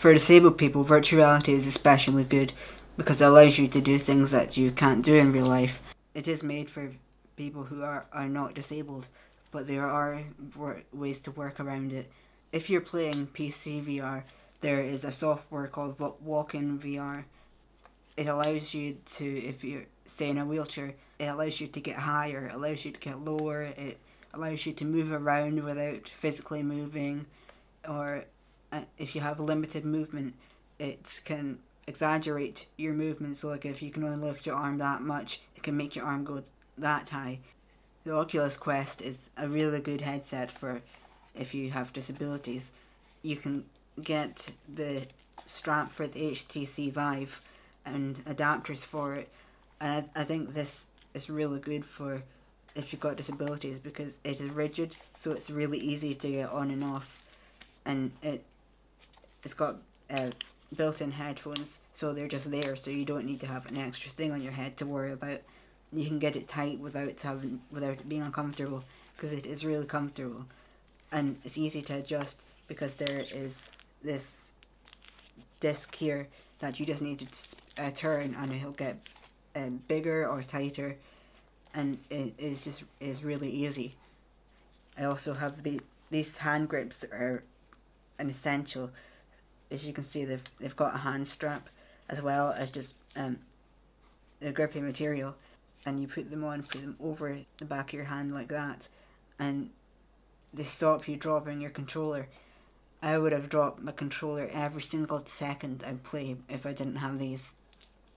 For disabled people, virtual reality is especially good because it allows you to do things that you can't do in real life. It is made for people who are not disabled, but there are ways to work around it. If you're playing PC VR, there is a software called WalkinVR. It allows you to, if you're, say, in a wheelchair, it allows you to get higher, it allows you to get lower, it allows you to move around without physically moving, or if you have limited movement, it can exaggerate your movement. So like if you can only lift your arm that much, it can make your arm go that high. The Oculus Quest is a really good headset for if you have disabilities. You can get the strap for the HTC Vive and adapters for it, and I think this is really good for if you've got disabilities because it is rigid, so it's really easy to get on and off, and it's got built-in headphones, so they're just there, so you don't need to have an extra thing on your head to worry about. You can get it tight without it being uncomfortable, because it is really comfortable, and it's easy to adjust because there is this disc here that you just need to turn and it'll get bigger or tighter, and it is just really easy. I also have these hand grips are an essential. As you can see, they've got a hand strap as well as just a grippy material, and you put them on, put them over the back of your hand like that, and they stop you dropping your controller. I would have dropped my controller every single second I play if I didn't have these.